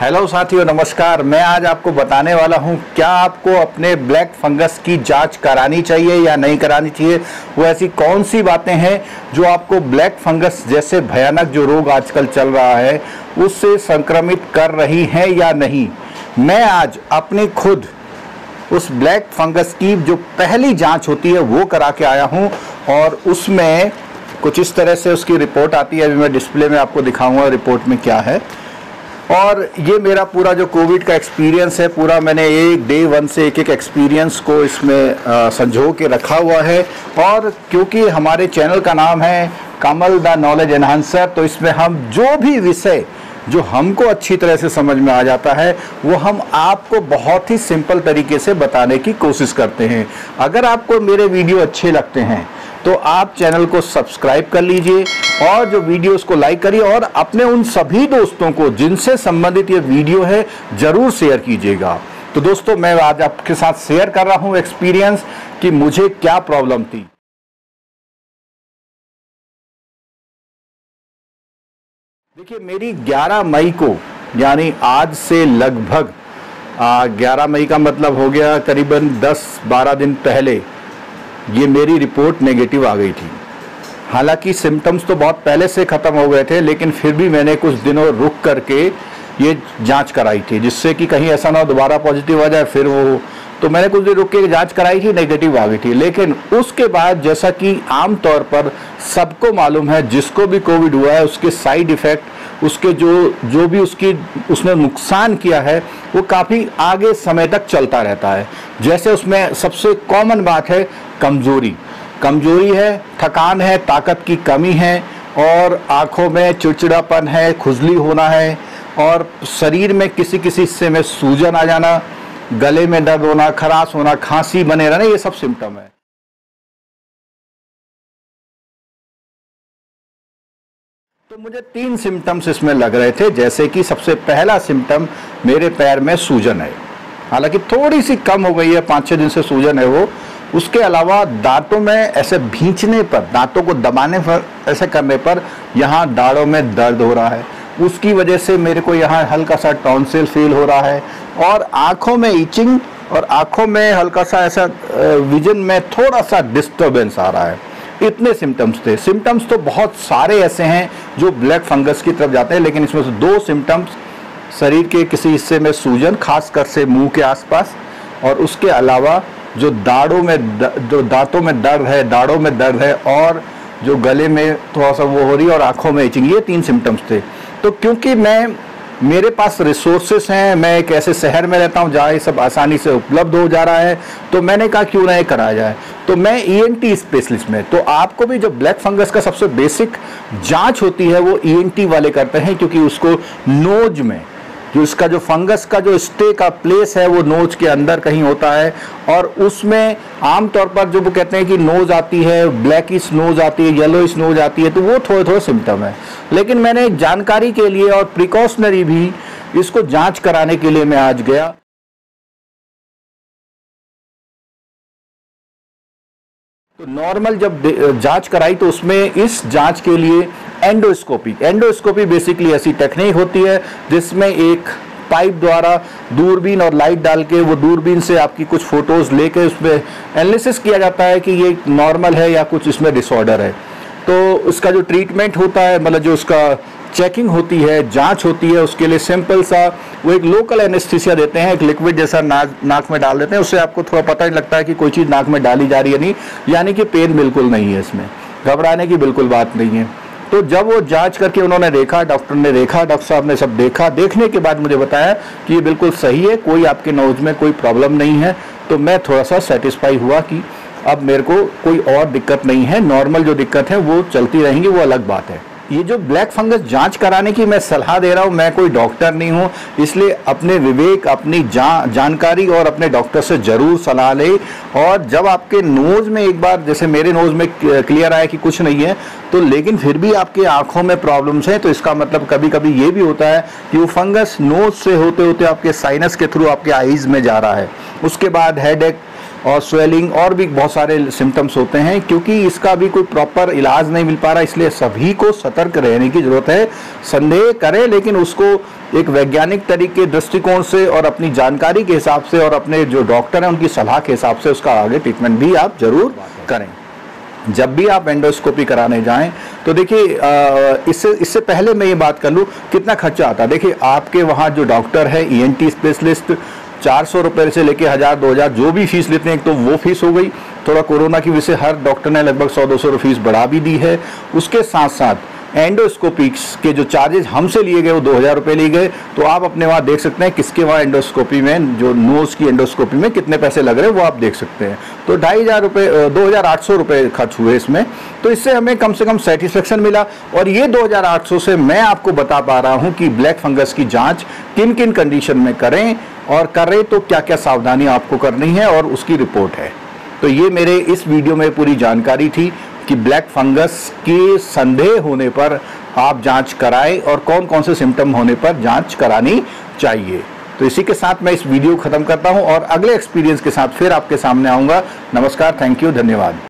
Hello साथियों नमस्कार। मैं आज आपको बताने वाला हूं क्या आपको अपने ब्लैक फंगस की जांच करानी चाहिए या नहीं करानी चाहिए, वो ऐसी कौन सी बातें हैं जो आपको ब्लैक फंगस जैसे भयानक जो रोग आजकल चल रहा है उससे संक्रमित कर रही हैं या नहीं। मैं आज अपने खुद उस ब्लैक फंगस की जो पहली जाँच होती है वो करा के आया हूँ और उसमें कुछ इस तरह से उसकी रिपोर्ट आती है। अभी मैं डिस्प्ले में आपको दिखाऊँगा रिपोर्ट में क्या है। और ये मेरा पूरा जो कोविड का एक्सपीरियंस है पूरा मैंने एक डे वन से एक एक एक्सपीरियंस को इसमें संजो के रखा हुआ है। और क्योंकि हमारे चैनल का नाम है कमल द नॉलेज एनहांसर, तो इसमें हम जो भी विषय जो हमको अच्छी तरह से समझ में आ जाता है वो हम आपको बहुत ही सिंपल तरीके से बताने की कोशिश करते हैं। अगर आपको मेरे वीडियो अच्छे लगते हैं तो आप चैनल को सब्सक्राइब कर लीजिए और जो वीडियोस को लाइक करिए और अपने उन सभी दोस्तों को जिनसे संबंधित ये वीडियो है ज़रूर शेयर कीजिएगा। तो दोस्तों मैं आज आपके साथ शेयर कर रहा हूँ एक्सपीरियंस कि मुझे क्या प्रॉब्लम थी। देखिए मेरी 11 मई को यानी आज से लगभग 11 मई का मतलब हो गया करीबन 10-12 दिन पहले ये मेरी रिपोर्ट नेगेटिव आ गई थी। हालांकि सिम्टम्स तो बहुत पहले से ख़त्म हो गए थे लेकिन फिर भी मैंने कुछ दिनों रुक करके ये जांच कराई थी जिससे कि कहीं ऐसा ना हो दोबारा पॉजिटिव आ जाए फिर वो, तो मैंने कुछ दिन रुक के जांच कराई थी, नेगेटिव आ गई थी। लेकिन उसके बाद जैसा कि आम तौर पर सबको मालूम है जिसको भी कोविड हुआ है उसके साइड इफ़ेक्ट उसके जो भी उसने नुकसान किया है वो काफ़ी आगे समय तक चलता रहता है। जैसे उसमें सबसे कॉमन बात है कमजोरी है, थकान है, ताकत की कमी है और आँखों में चिड़चिड़ापन है, खुजली होना है और शरीर में किसी किसी हिस्से में सूजन आ जाना, गले में दर्द होना, खराश होना, खांसी बने रहना, ये सब सिम्टम है। तो मुझे 3 सिम्टम्स इसमें लग रहे थे। जैसे कि सबसे पहला सिम्टम मेरे पैर में सूजन है, हालांकि थोड़ी सी कम हो गई है, 5-6 दिन से सूजन है वो। उसके अलावा दांतों में ऐसे भींचने पर, दांतों को दबाने पर ऐसे करने पर यहाँ दाढ़ों में दर्द हो रहा है, उसकी वजह से मेरे को यहाँ हल्का सा टॉन्सिल फील हो रहा है। और आँखों में इचिंग और आँखों में हल्का सा ऐसा विजन में थोड़ा सा डिस्टर्बेंस आ रहा है। इतने सिम्टम्स थे। सिम्टम्स तो बहुत सारे ऐसे हैं जो ब्लैक फंगस की तरफ जाते हैं लेकिन इसमें से 2 सिम्टम्स शरीर के किसी हिस्से में सूजन, खासकर से मुंह के आसपास, और उसके अलावा जो दाढ़ों में जो दांतों में दर्द है, दाढ़ों में दर्द है और जो गले में थोड़ा सा वो हो रही है और आँखों में इचिंग, ये 3 सिम्टम्स थे। तो क्योंकि मेरे पास रिसोर्सेस हैं, मैं एक ऐसे शहर में रहता हूं जहां ये सब आसानी से उपलब्ध हो जा रहा है, तो मैंने कहा क्यों ना ये कराया जाए। तो मैं ENT स्पेशलिस्ट में, तो आपको भी जो ब्लैक फंगस का सबसे बेसिक जांच होती है वो ENT वाले करते हैं क्योंकि उसको नोज में जो इसका जो फंगस का जो स्टे का प्लेस है वो नोज के अंदर कहीं होता है। और उसमें आमतौर पर जो वो कहते हैं कि नोज आती है, ब्लैकिश नोज आती है, येलोइश नोज आती है, तो वो थोड़े थोड़े सिम्टम है। लेकिन मैंने जानकारी के लिए और प्रिकॉशनरी भी इसको जांच कराने के लिए मैं आज गया। तो नॉर्मल जब जांच कराई तो उसमें इस जांच के लिए एंडोस्कोपी बेसिकली ऐसी टेक्निक होती है जिसमें एक पाइप द्वारा दूरबीन और लाइट डाल के वो दूरबीन से आपकी कुछ फोटोज़ लेके उसमें एनालिसिस किया जाता है कि ये नॉर्मल है या कुछ इसमें डिसऑर्डर है। तो उसका जो ट्रीटमेंट होता है, मतलब जो उसका चेकिंग होती है, जांच होती है, उसके लिए सिंपल सा वो एक लोकल एनेस्थीसिया देते हैं, एक लिक्विड जैसा नाक में डाल देते हैं, उससे आपको थोड़ा पता ही लगता है कि कोई चीज़ नाक में डाली जा रही है नहीं, यानी कि पेन बिल्कुल नहीं है, इसमें घबराने की बिल्कुल बात नहीं है। तो जब वो जांच करके उन्होंने देखा, डॉक्टर ने देखा, डॉक्टर साहब ने सब देखा, देखने के बाद मुझे बताया कि ये बिल्कुल सही है, कोई आपके नोज में कोई प्रॉब्लम नहीं है। तो मैं थोड़ा सा सेटिस्फाई हुआ कि अब मेरे को कोई और दिक्कत नहीं है, नॉर्मल जो दिक्कत है वो चलती रहेंगी, वो अलग बात है। ये जो ब्लैक फंगस जांच कराने की मैं सलाह दे रहा हूँ, मैं कोई डॉक्टर नहीं हूँ, इसलिए अपने विवेक, अपनी जानकारी और अपने डॉक्टर से ज़रूर सलाह लें। और जब आपके नोज़ में एक बार, जैसे मेरे नोज़ में क्लियर आया कि कुछ नहीं है, तो लेकिन फिर भी आपके आँखों में प्रॉब्लम्स हैं, तो इसका मतलब कभी कभी ये भी होता है कि वो फंगस नोज़ से होते होते आपके साइनस के थ्रू आपके आईज़ में जा रहा है। उसके बाद हेडेक, और स्वेलिंग और भी बहुत सारे सिम्टम्स होते हैं, क्योंकि इसका भी कोई प्रॉपर इलाज नहीं मिल पा रहा। इसलिए सभी को सतर्क रहने की ज़रूरत है। संदेह करें, लेकिन उसको एक वैज्ञानिक तरीके दृष्टिकोण से और अपनी जानकारी के हिसाब से और अपने जो डॉक्टर हैं उनकी सलाह के हिसाब से उसका आगे ट्रीटमेंट भी आप ज़रूर करें। जब भी आप एंडोस्कोपी कराने जाएं तो देखिए, इससे पहले मैं ये बात कर लूँ कितना खर्चा आता है। देखिए, आपके वहाँ जो डॉक्टर है ENT स्पेशलिस्ट 400 रुपये से लेके 1000 2000 जो भी फीस लेते हैं, एक तो वो फीस हो गई। थोड़ा कोरोना की वजह से हर डॉक्टर ने लगभग 100-200 रुपये फीस बढ़ा भी दी है। उसके साथ साथ एंडोस्कोपिक्स के जो चार्जेज हमसे लिए गए वो 2000 रुपये लिए गए। तो आप अपने वहाँ देख सकते हैं किसके वहाँ एंडोस्कोपी में, जो नोज़ की एंडोस्कोपी में कितने पैसे लग रहे हैं वो आप देख सकते हैं। तो 2500 रुपये 2800 रुपये खर्च हुए इसमें। तो इससे हमें कम से कम सेटिस्फेक्शन मिला। और ये 2800 से मैं आपको बता पा रहा हूँ कि ब्लैक फंगस की जाँच किन किन कंडीशन में करें और करें तो क्या क्या सावधानी आपको करनी है और उसकी रिपोर्ट है। तो ये मेरे इस वीडियो में पूरी जानकारी थी कि ब्लैक फंगस के संदेह होने पर आप जांच कराएं और कौन कौन से सिम्टम होने पर जांच करानी चाहिए। तो इसी के साथ मैं इस वीडियो ख़त्म करता हूं और अगले एक्सपीरियंस के साथ फिर आपके सामने आऊँगा। नमस्कार, थैंक यू, धन्यवाद।